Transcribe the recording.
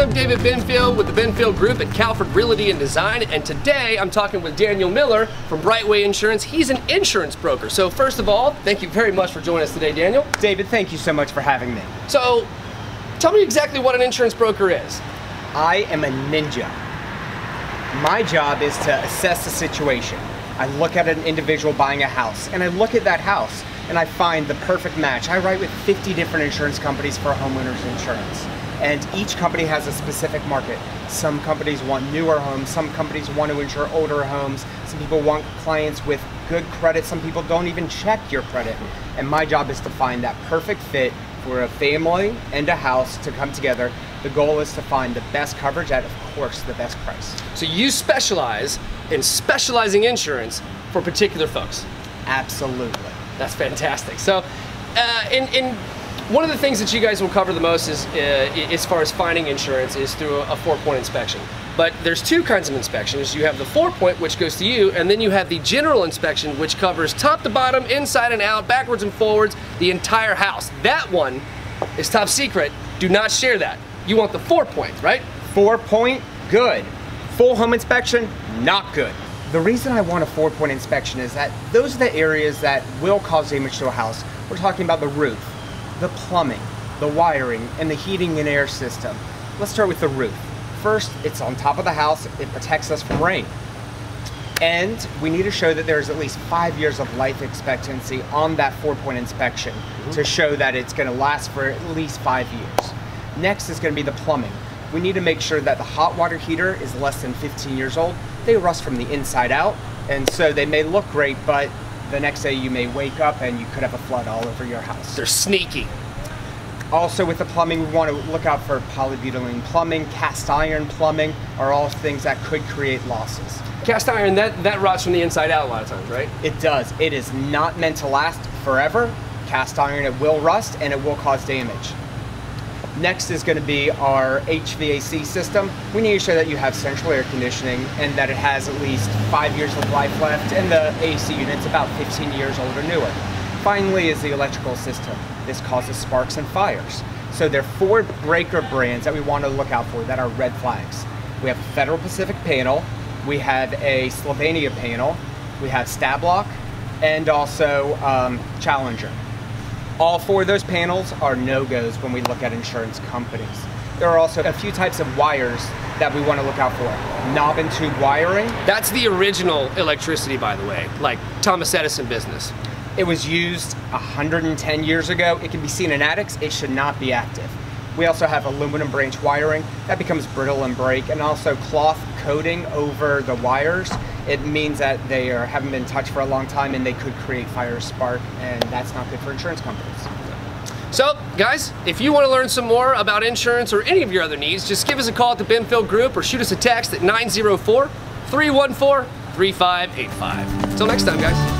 I'm David Benfield with the Benfield Group at Cowford Realty and Design, and today I'm talking with Daniel Miller from Brightway Insurance. He's an insurance broker. So first of all, thank you very much for joining us today, Daniel. David, thank you so much for having me. So tell me exactly what an insurance broker is. I am a ninja. My job is to assess the situation. I look at an individual buying a house, and I look at that house, and I find the perfect match. I write with 50 different insurance companies for homeowners insurance. And each company has a specific market. Some companies want newer homes, some companies want to insure older homes, some people want clients with good credit, some people don't even check your credit. And my job is to find that perfect fit for a family and a house to come together. The goal is to find the best coverage at, of course, the best price. So you specialize in specializing insurance for particular folks? Absolutely. That's fantastic. So one of the things that you guys will cover the most is, as far as finding insurance, is through a four-point inspection. But there's two kinds of inspections. You have the four-point, which goes to you, and then you have the general inspection, which covers top to bottom, inside and out, backwards and forwards, the entire house. That one is top secret. Do not share that. You want the four-point, right? Four-point, good. Full home inspection, not good. The reason I want a four-point inspection is that those are the areas that will cause damage to a house. We're talking about the roof, the plumbing, the wiring, and the heating and air system. Let's start with the roof. First, it's on top of the house. It protects us from rain. And we need to show that there's at least 5 years of life expectancy on that four-point inspection to show that it's gonna last for at least 5 years. Next is gonna be the plumbing. We need to make sure that the hot water heater is less than 15 years old. They rust from the inside out, and so they may look great, but the next day you may wake up and you could have a flood all over your house. They're sneaky. Also with the plumbing, we want to look out for polybutylene plumbing, cast iron plumbing are all things that could create losses. Cast iron, that rots from the inside out a lot of times, right? It does. It is not meant to last forever. Cast iron, it will rust and it will cause damage. Next is going to be our HVAC system. We need to show that you have central air conditioning and that it has at least 5 years of life left, and the AC unit's about 15 years old or newer. Finally is the electrical system. This causes sparks and fires. So there are four breaker brands that we want to look out for that are red flags. We have a Federal Pacific panel, we have a Slovenia panel, we have Stablok, and also Challenger. All four of those panels are no-goes when we look at insurance companies. There are also a few types of wires that we want to look out for. Knob and tube wiring. That's the original electricity, by the way, like Thomas Edison business. It was used 110 years ago. It can be seen in attics. It should not be active. We also have aluminum branch wiring. That becomes brittle and break, and also cloth coating over the wires. It means that they haven't been touched for a long time and they could create fire, spark, and that's not good for insurance companies. So guys, if you want to learn some more about insurance or any of your other needs, just give us a call at the Benfield Group or shoot us a text at 904-314-3585. Till next time, guys.